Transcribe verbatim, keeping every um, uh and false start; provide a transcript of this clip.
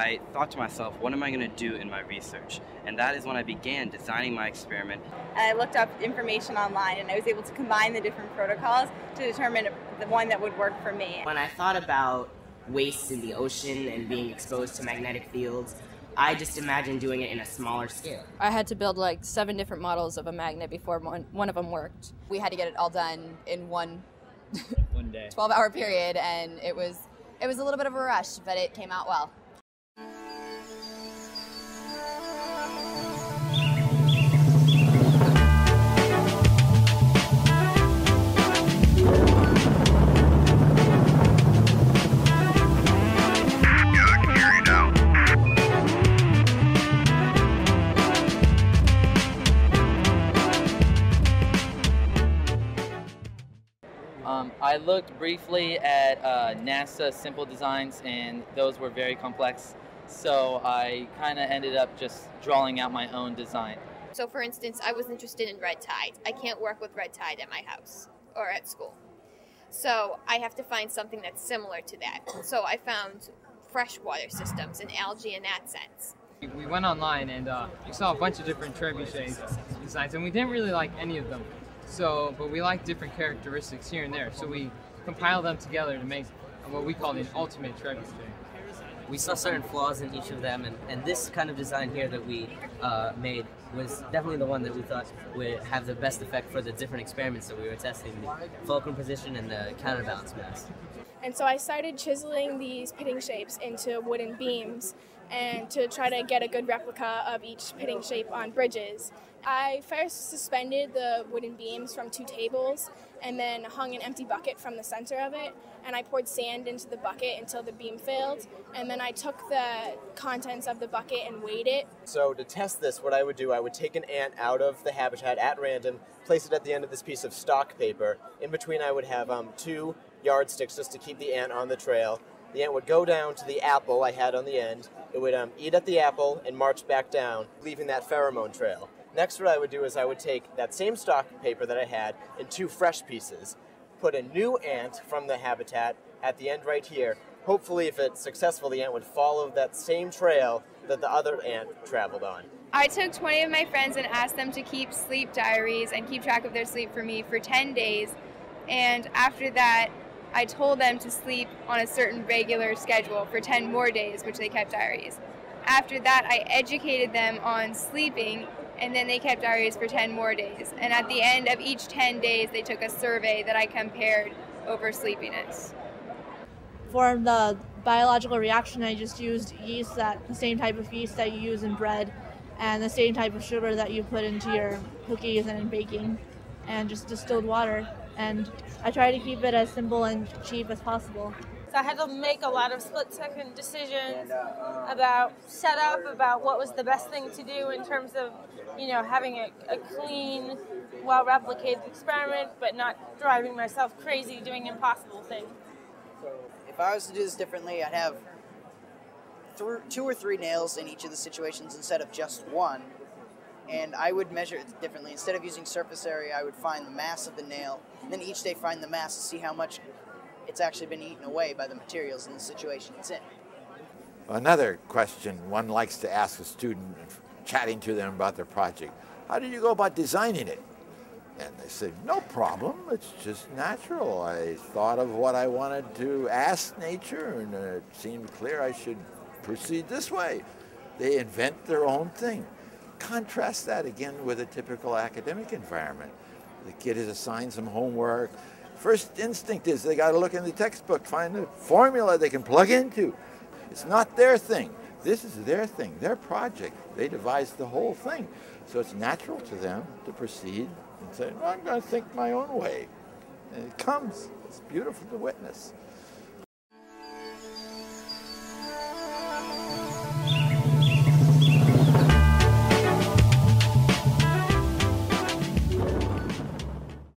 I thought to myself, what am I going to do in my research? And that is when I began designing my experiment. I looked up information online and I was able to combine the different protocols to determine the one that would work for me. When I thought about wastes in the ocean and being exposed to magnetic fields, I just imagined doing it in a smaller scale. I had to build like seven different models of a magnet before one, one of them worked. We had to get it all done in one one day. twelve hour period, and it was, it was a little bit of a rush, but it came out well. Um, I looked briefly at uh, NASA simple designs, and those were very complex, so I kind of ended up just drawing out my own design. So for instance, I was interested in red tide. I can't work with red tide at my house or at school, so I have to find something that's similar to that. So I found freshwater systems and algae in that sense. We went online and uh, we saw a bunch of different trebuchet designs, and we didn't really like any of them. So, but we like different characteristics here and there, so we compile them together to make what we call the ultimate trebuchet. We saw certain flaws in each of them, and, and this kind of design here that we uh, made was definitely the one that we thought would have the best effect for the different experiments that we were testing, the fulcrum position and the counterbalance mass. And so I started chiseling these pitting shapes into wooden beams and to try to get a good replica of each pitting shape on bridges. I first suspended the wooden beams from two tables and then hung an empty bucket from the center of it, and I poured sand into the bucket until the beam filled, and then I took the contents of the bucket and weighed it. So to test this, what I would do, I would take an ant out of the habitat at random, place it at the end of this piece of stock paper. In between I would have um, two yardsticks just to keep the ant on the trail. The ant would go down to the apple I had on the end, it would um, eat at the apple and march back down, leaving that pheromone trail. Next, what I would do is I would take that same stock paper that I had in two fresh pieces, put a new ant from the habitat at the end right here. Hopefully, if it's successful, the ant would follow that same trail that the other ant traveled on. I took twenty of my friends and asked them to keep sleep diaries and keep track of their sleep for me for ten days. And after that, I told them to sleep on a certain regular schedule for ten more days, which they kept diaries. After that, I educated them on sleeping, and then they kept diaries for ten more days. And at the end of each ten days, they took a survey that I compared over sleepiness. For the biological reaction, I just used yeast, that the same type of yeast that you use in bread, and the same type of sugar that you put into your cookies and in baking, and just distilled water. And I try to keep it as simple and cheap as possible. So I had to make a lot of split-second decisions about setup, about what was the best thing to do in terms of, you know, having a, a clean, well-replicated experiment, but not driving myself crazy doing impossible things. If I was to do this differently, I'd have th two or three nails in each of the situations instead of just one, and I would measure it differently. Instead of using surface area, I would find the mass of the nail, and then each day find the mass to see how much it's actually been eaten away by the materials in the situation it's in. Another question one likes to ask a student, chatting to them about their project, how did you go about designing it? And they say, no problem, it's just natural. I thought of what I wanted to ask nature, and it seemed clear I should proceed this way. They invent their own thing. Contrast that again with a typical academic environment. The kid is assigned some homework. First instinct is they got to look in the textbook, find a formula they can plug into. It's not their thing. This is their thing, their project. They devised the whole thing. So it's natural to them to proceed and say, well, I'm going to think my own way. And it comes. It's beautiful to witness.